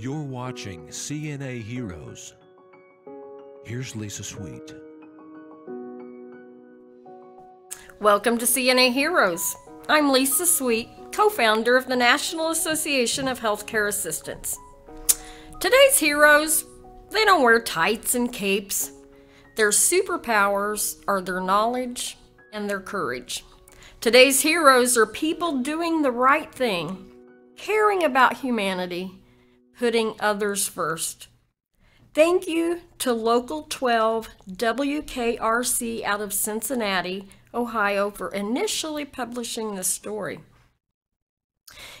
You're watching CNA Heroes. Here's Lisa Sweet. Welcome to CNA Heroes. I'm Lisa Sweet, co-founder of the National Association of Healthcare Assistants. Today's heroes, they don't wear tights and capes. Their superpowers are their knowledge and their courage. Today's heroes are people doing the right thing, caring about humanity, putting others first. Thank you to Local 12 WKRC out of Cincinnati, Ohio, for initially publishing this story.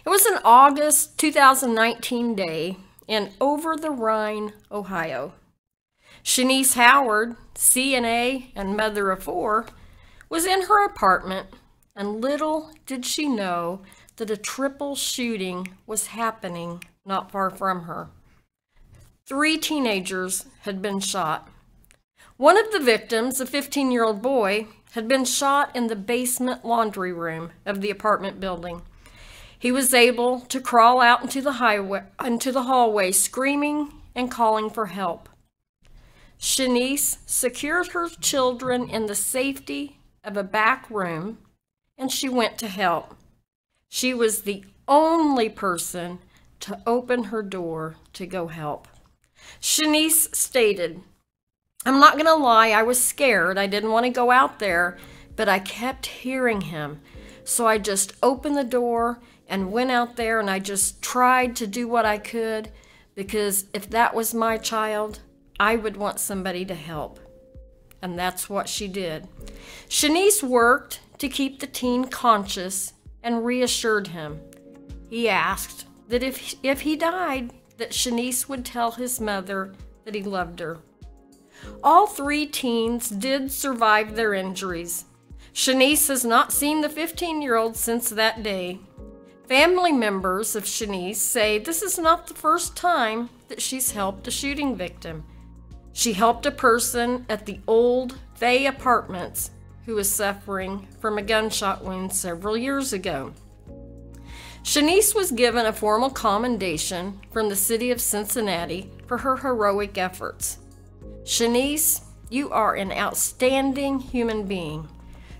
It was an August 2019 day in Over-the-Rhine, Ohio. Shanice Howard, CNA and mother of four, was in her apartment, and little did she know that a triple shooting was happening not far from her. 3 teenagers had been shot. One of the victims, a 15-year-old boy, had been shot in the basement laundry room of the apartment building. He was able to crawl out into the hallway, screaming and calling for help. Shanice secured her children in the safety of a back room, and she went to help. She was the only person to open her door to go help. Shanice stated, "I'm not gonna lie, I was scared. I didn't want to go out there, but I kept hearing him. So I just opened the door and went out there, and I just tried to do what I could, because if that was my child, I would want somebody to help." And that's what she did. Shanice worked to keep the teen conscious and reassured him. He asked that if he died, that Shanice would tell his mother that he loved her. All 3 teens did survive their injuries. Shanice has not seen the 15-year-old since that day. Family members of Shanice say this is not the first time that she's helped a shooting victim. She helped a person at the old Fay Apartments who was suffering from a gunshot wound several years ago. Shanice was given a formal commendation from the city of Cincinnati for her heroic efforts. "Shanice, you are an outstanding human being.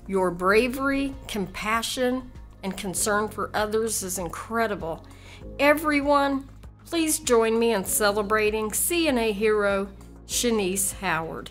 Your bravery, compassion, and concern for others is incredible. Everyone, please join me in celebrating CNA hero Shanice Howard."